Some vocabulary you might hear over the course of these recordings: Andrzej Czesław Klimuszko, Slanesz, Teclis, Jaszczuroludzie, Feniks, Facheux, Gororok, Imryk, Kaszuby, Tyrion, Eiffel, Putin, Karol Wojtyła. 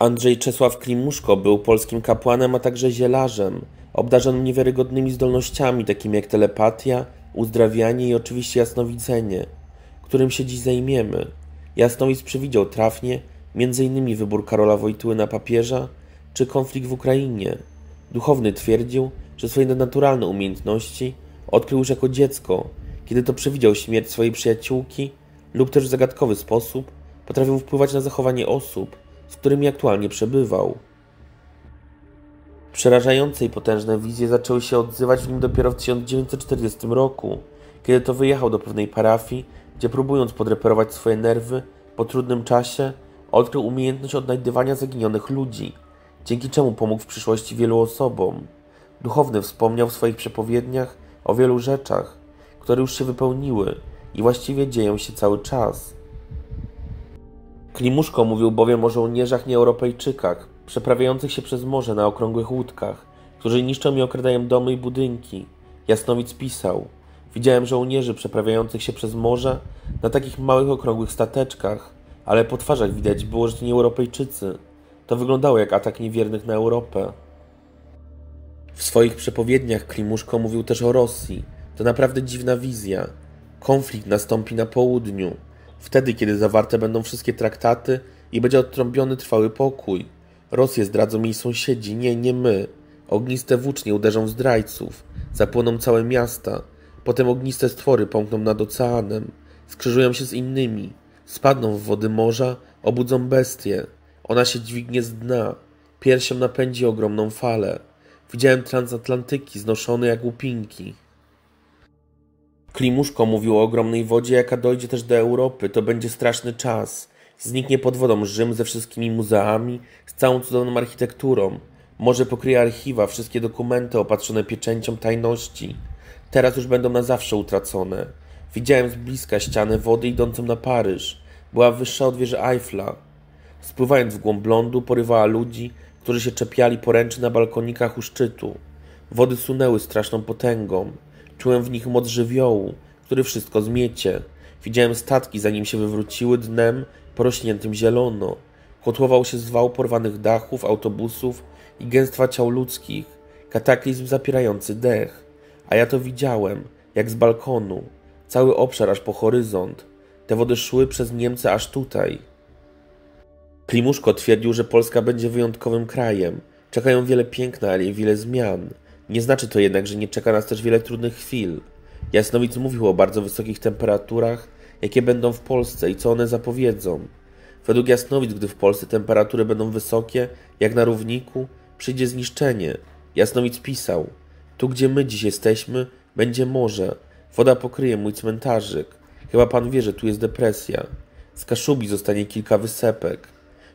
Andrzej Czesław Klimuszko był polskim kapłanem, a także zielarzem. Obdarzonym niewiarygodnymi zdolnościami, takimi jak telepatia, uzdrawianie i oczywiście jasnowidzenie, którym się dziś zajmiemy. Jasnowidz przewidział trafnie m.in. wybór Karola Wojtyły na papieża czy konflikt w Ukrainie. Duchowny twierdził, że swoje nadnaturalne umiejętności odkrył już jako dziecko, kiedy to przewidział śmierć swojej przyjaciółki lub też w zagadkowy sposób potrafił wpływać na zachowanie osób, z którymi aktualnie przebywał. Przerażające i potężne wizje zaczęły się odzywać w nim dopiero w 1940 roku, kiedy to wyjechał do pewnej parafii, gdzie próbując podreperować swoje nerwy po trudnym czasie, odkrył umiejętność odnajdywania zaginionych ludzi, dzięki czemu pomógł w przyszłości wielu osobom. Duchowny wspomniał w swoich przepowiedniach o wielu rzeczach, które już się wypełniły i właściwie dzieją się cały czas. Klimuszko mówił bowiem o żołnierzach nieeuropejczykach, przeprawiających się przez morze na okrągłych łódkach, którzy niszczą i okradają domy i budynki. Jasnowidz pisał: widziałem żołnierzy przeprawiających się przez morze na takich małych okrągłych stateczkach, ale po twarzach widać było, że to nie Europejczycy. To wyglądało jak atak niewiernych na Europę. W swoich przepowiedniach Klimuszko mówił też o Rosji. To naprawdę dziwna wizja. Konflikt nastąpi na południu, wtedy kiedy zawarte będą wszystkie traktaty i będzie odtrąbiony trwały pokój. Rosję zdradzą jej sąsiedzi, nie my. Ogniste włócznie uderzą w zdrajców, zapłoną całe miasta, potem ogniste stwory pomkną nad oceanem, skrzyżują się z innymi, spadną w wody morza, obudzą bestię. Ona się dźwignie z dna, piersią napędzi ogromną falę. Widziałem transatlantyki znoszone jak łupinki. Klimuszko mówił o ogromnej wodzie, jaka dojdzie też do Europy. To będzie straszny czas. Zniknie pod wodą Rzym ze wszystkimi muzeami, z całą cudowną architekturą. Morze pokryje archiwa, wszystkie dokumenty opatrzone pieczęcią tajności. Teraz już będą na zawsze utracone. Widziałem z bliska ścianę wody idącą na Paryż. Była wyższa od wieży Eiffla. Spływając w głąb lądu, porywała ludzi, którzy się czepiali poręczy na balkonikach u szczytu. Wody sunęły straszną potęgą. Czułem w nich moc żywiołu, który wszystko zmiecie. Widziałem statki, zanim się wywróciły dnem porośniętym zielono. Kotłował się z wał porwanych dachów, autobusów i gęstwa ciał ludzkich. Kataklizm zapierający dech. A ja to widziałem, jak z balkonu. Cały obszar aż po horyzont. Te wody szły przez Niemcy aż tutaj. Klimuszko twierdził, że Polska będzie wyjątkowym krajem. Czekają wiele piękna, ale i wiele zmian. Nie znaczy to jednak, że nie czeka nas też wiele trudnych chwil. Jasnowidz mówił o bardzo wysokich temperaturach, jakie będą w Polsce i co one zapowiedzą. Według jasnowidz, gdy w Polsce temperatury będą wysokie, jak na równiku, przyjdzie zniszczenie. Jasnowidz pisał: tu gdzie my dziś jesteśmy, będzie morze. Woda pokryje mój cmentarzyk. Chyba pan wie, że tu jest depresja. Z Kaszubi zostanie kilka wysepek.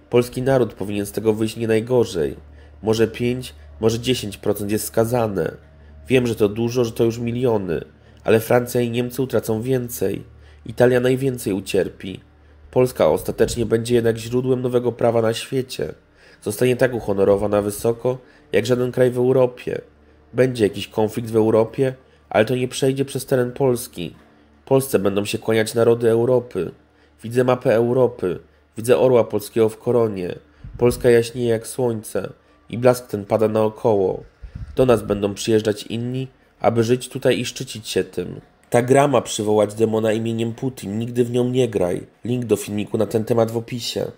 Polski naród powinien z tego wyjść nie najgorzej. Może 5, może 10% jest skazane. Wiem, że to dużo, że to już miliony. Ale Francja i Niemcy utracą więcej. Italia najwięcej ucierpi. Polska ostatecznie będzie jednak źródłem nowego prawa na świecie. Zostanie tak uhonorowana wysoko, jak żaden kraj w Europie. Będzie jakiś konflikt w Europie, ale to nie przejdzie przez teren Polski. Polsce będą się kłaniać narody Europy. Widzę mapę Europy. Widzę orła polskiego w koronie. Polska jaśnieje jak słońce i blask ten pada naokoło. Do nas będą przyjeżdżać inni, aby żyć tutaj i szczycić się tym. Ta gra ma przywołać demona imieniem Putin. Nigdy w nią nie graj. Link do filmiku na ten temat w opisie.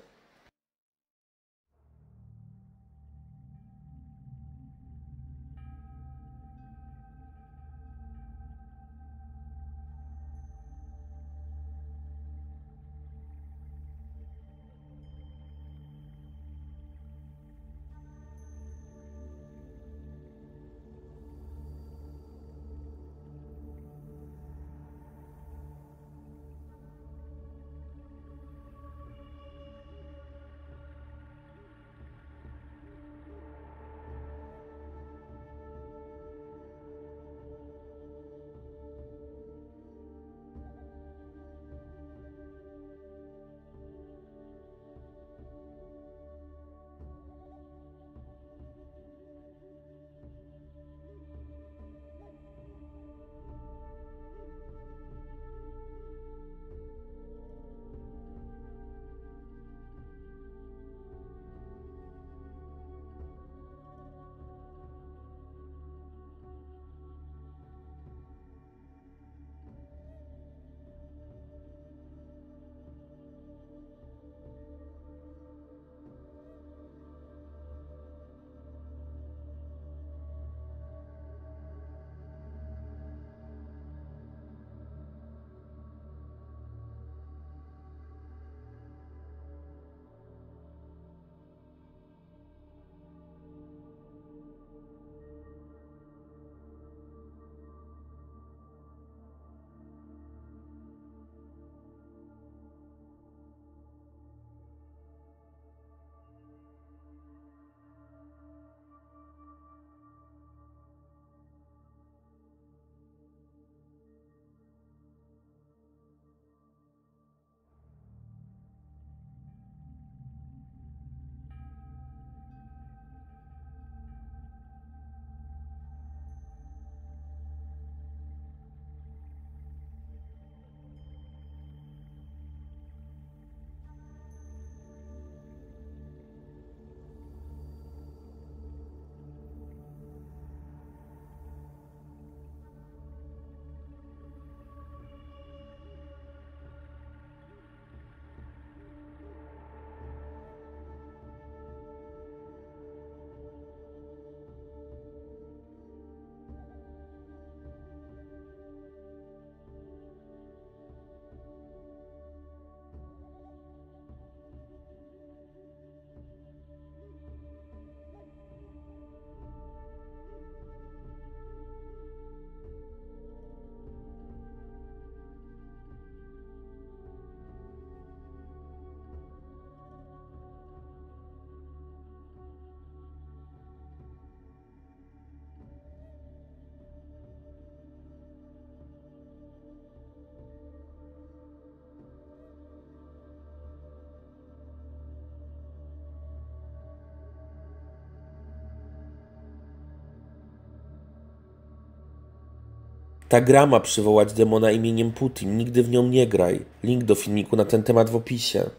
Ta gra ma przywołać demona imieniem Putin. Nigdy w nią nie graj. Link do filmiku na ten temat w opisie.